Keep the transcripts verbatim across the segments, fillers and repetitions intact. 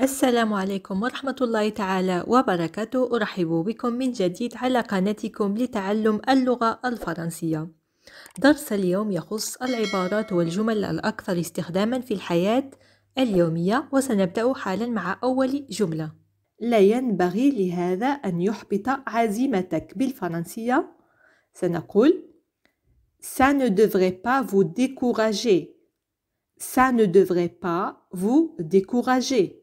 السلام عليكم ورحمة الله تعالى وبركاته. أرحب بكم من جديد على قناتكم لتعلم اللغة الفرنسية. درس اليوم يخص العبارات والجمل الأكثر استخداما في الحياة اليومية، وسنبدأ حالا مع أول جملة. لا ينبغي لهذا أن يحبط عزيمتك. بالفرنسية سنقول Ça ne devrait pas vous décourager. Ça ne devrait pas vous décourager.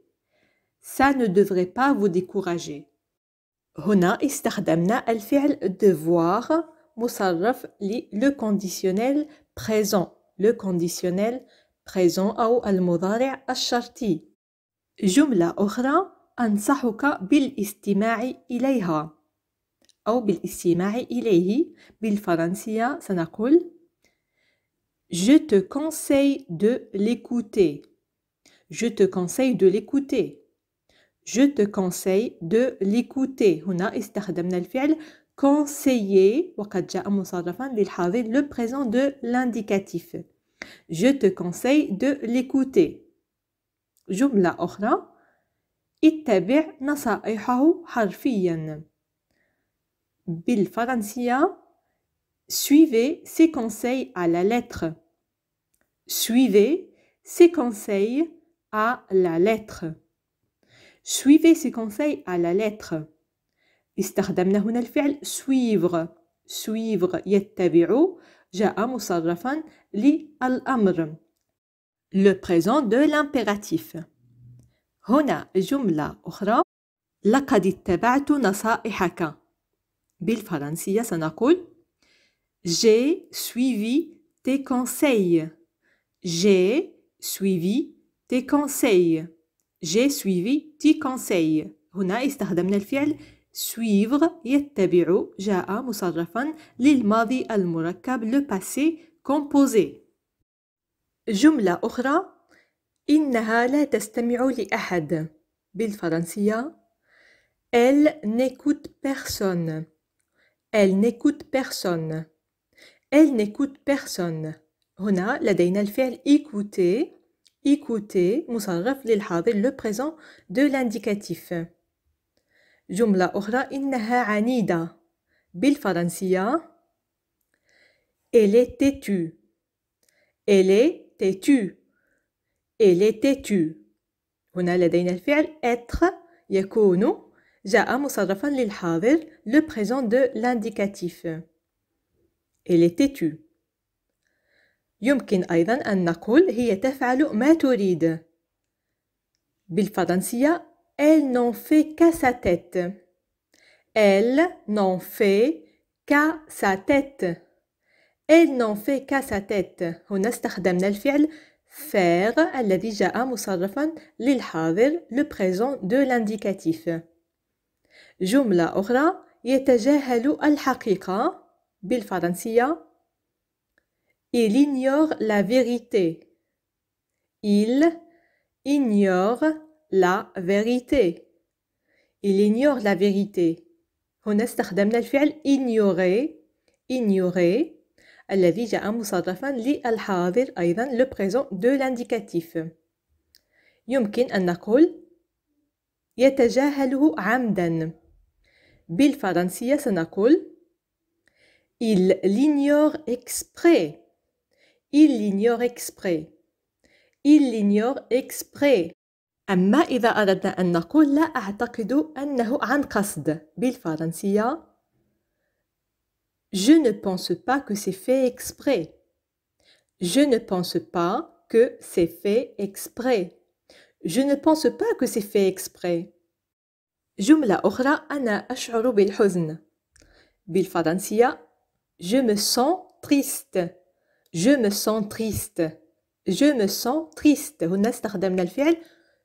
Ça ne devrait pas vous décourager. هنا استخدمنا الفعل devoir مصرف للو conditionnel présent. Le conditionnel présent أو المضارع الشرطي. جملة أخرى أنصحك بالاستماع إليها أو بالاستماع إليه. بالفرنسية سنقول Je te conseille de l'écouter. Je te conseille de l'écouter. Je te conseille de l'écouter. هنا استخدمنا الفعل conseiller وقد جاء مصرفا للحاضر le présent de l'indicatif. Je te conseille de l'écouter. جملة أخرى اتبع نصائحه حرفيا. بالفرنسية Suivez ses conseils à la lettre. Suivez ses conseils à la lettre. Suivez ses conseils à la lettre. استخدمنا هنا الفعل suivre. suivre يتبع جاء مصرفا للأمر. Le présent de l'impératif. هنا جملة أخرى لقد اتبعت نصائحك. بالفرنسية سنقول J'ai suivi tes conseils. J'ai suivi tes conseils. J'ai suivi tes conseils. هنا استخدمنا الفعل suivre يتبع جاء مصرفا للماضي المركب le passé composé. جملة أخرى إنها لا تستمع لأحد. بالفرنسية Elle n'écoute personne. Elle n'écoute personne. Elle n'écoute personne. هنا لدينا الفعل écouter. écouter مصرف للحاضر le présent de l'indicatif. جملة أخرى إنها عنيدة. بالفرنسية Elle est têtue. Elle est têtue. Elle est têtue. هنا لدينا الفعل être يكون جاء مصرفا للحاضر le présent de l'indicatif. Elle est têtue. يمكن أيضا أن نقول هي تفعل ما تريد. بالفرنسية Elle n'en fait qu'à sa tête. Elle n'en fait qu'à sa tête. Elle n'en fait qu'à sa tête. هنا استخدمنا الفعل faire الذي جاء مصرفا للحاضر le présent de l'indicatif. جملة أخرى يتجاهل الحقيقة. بالفرنسية Il ignore la vérité. Il ignore la vérité. Il ignore la vérité. هنا استخدمنا الفعل ignorer. ignorer الذي جاء مصرفا للحاضر أيضا le présent de l'indicatif. يمكن أن نقول يتجاهله عمدا. بالفرنسية سنقول Il l'ignore exprès. Il l'ignore exprès. Il l'ignore exprès. أما إذا أردنا أن نقول لا أعتقد أنه عن قصد. بالفرنسية Je ne pense pas que c'est fait exprès. Je ne pense pas que c'est fait exprès. Je ne pense pas que c'est fait exprès. جملة أخرى أنا أشعر بالحزن. بالفرنسية Je me sens triste. Je me sens triste. Je me sens triste. هنا استخدمنا الفعل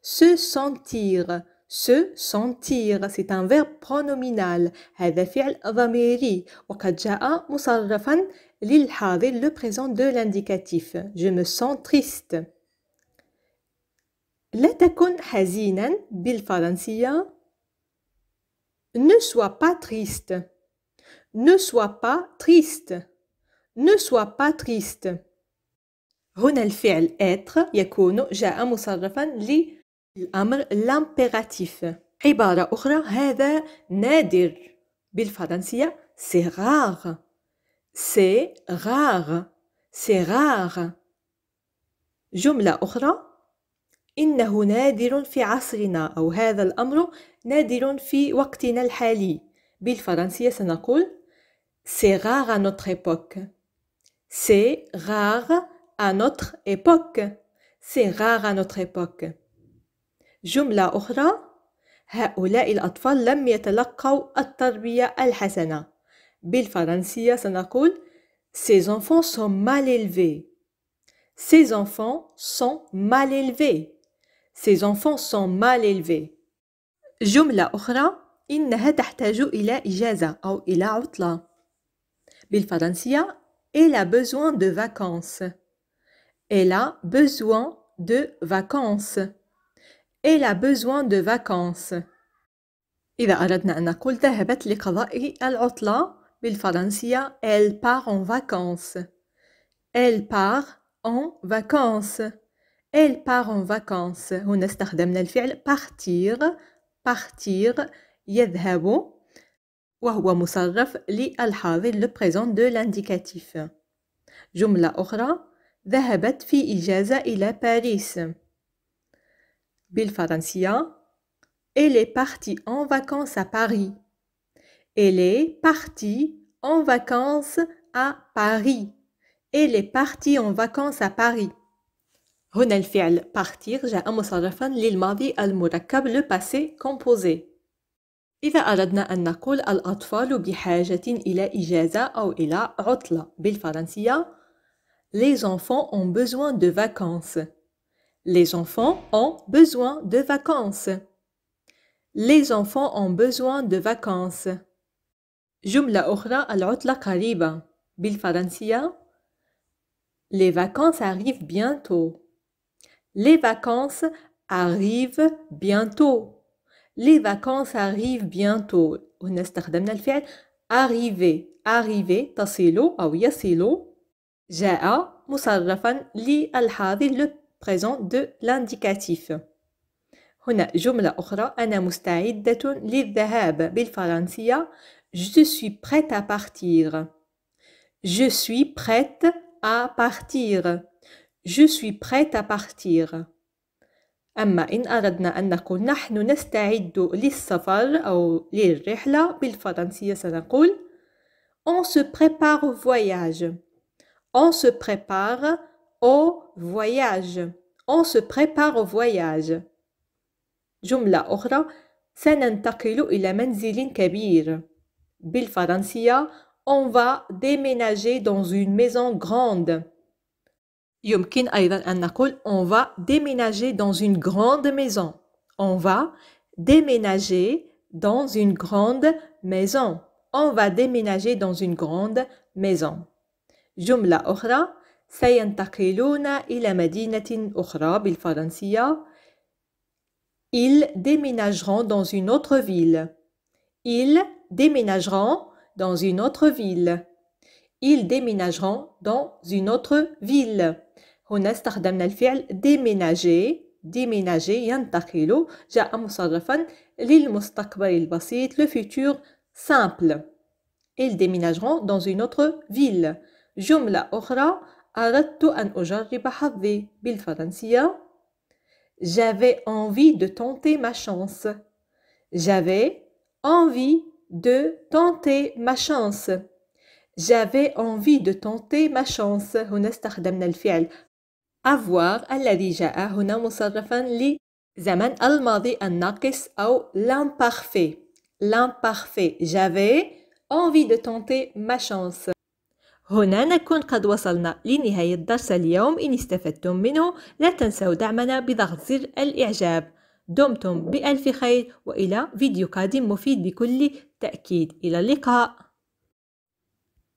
se sentir. se sentir c'est un verbe pronominal. هذا فعل ضميري وقد جاء مصرفا للحاضر le présent de l'indicatif. Je me sens triste. لا تكن حزينا. بالفرنسية Ne sois pas triste. Ne sois pas triste. Ne sois pas triste. هنا الفعل être يكون جاء مصرفا الأمر l'impératif. عبارة أخرى هذا نادر بالفرنسية c'est rare. C'est rare. C'est rare. جملة أخرى إنه نادر في عصرنا أو هذا الأمر نادر في وقتنا الحالي. بالفرنسية سنقول C'est rare à notre époque. C'est rare à notre époque. C'est rare à notre époque. جملة أخرى هؤلاء الأطفال لم يتلقوا التربية الحسنة. بالفرنسية سنقول Ces enfants sont mal élevés. Ces enfants sont mal élevés. Ces enfants sont mal élevés. جملة أخرى إنها تحتاج إلى إجازة أو إلى عطلة. بالفرنسية Elle a besoin de vacances. Elle a besoin de vacances. Elle a besoin de vacances. إذا أردنا أن نقول ذهبت لقضاء العطلة بالفرنسية Elle part en vacances. Elle part en vacances. Elle part en vacances. هنا استخدمنا الفعل partir. partir يذهب وهو مصرف للحاضر le présent de l'indicatif. جملة أخرى ذهبت في إجازة إلى باريس. بالفرنسية Elle est partie en vacances à Paris. Elle est partie en vacances à Paris. Elle est partie en vacances à Paris. هنا الفعل partir جاء مصرفا للماضي المركب le passé composé. إذا أردنا أن نقول الأطفال بحاجة إلى إجازة أو إلى عطلة بالفرنسية Les enfants ont besoin de vacances. Les enfants ont besoin de vacances. Les enfants ont besoin de vacances. جملة أخرى العطلة قريبة بالفرنسية Les vacances arrivent bientôt. Les vacances arrivent bientôt. Les vacances arrivent bientôt. هنا استخدمنا الفعل arriver. arriver تصل أو يصل جاء مصرفا للحاضر le présent de l'indicatif. هنا جملة أخرى أنا مستعدة للذهاب بالفرنسية Je suis prête à partir. Je suis prête à partir. Je suis prête à partir. أما إن أردنا أن نقول نحن نستعد للسفر أو للرحلة بالفرنسية سنقول On se prépare au voyage. On se prépare au voyage. On se prépare au voyage. جملة أخرى سننتقل إلى منزل كبير. بالفرنسية On va déménager dans une maison grande. يمكن أيضا أن نقول On va déménager dans une grande maison. On va déménager dans une grande maison. On va déménager dans une grande maison. جملة أخرى سينتقلون إلى مدينة أخرى بالفرنسية Ils déménageront dans une autre ville. Ils déménageront dans une autre ville. Ils déménageront dans une autre ville. هنا استخدمنا الفعل déménager. déménager ينتقل جاء مصرفا للمستقبل البسيط le futur simple. Ils déménageront dans une autre ville. جملة أخرى أردت أن أجرب حظي بالفرنسية J'avais envie de tenter ma chance. J'avais envie de tenter ma chance. J'avais envie de tenter ma chance. هنا استخدمنا الفعل avoir الذي جاء هنا مصرفا لزمن الماضي الناقص أو l'imparfait. l'imparfait. J'avais envie de tenter ma chance. هنا نكون قد وصلنا لنهاية درس اليوم. إن استفدتم منه لا تنسوا دعمنا بضغط زر الإعجاب. دمتم بألف خير وإلى فيديو قادم مفيد بكل تأكيد. إلى اللقاء.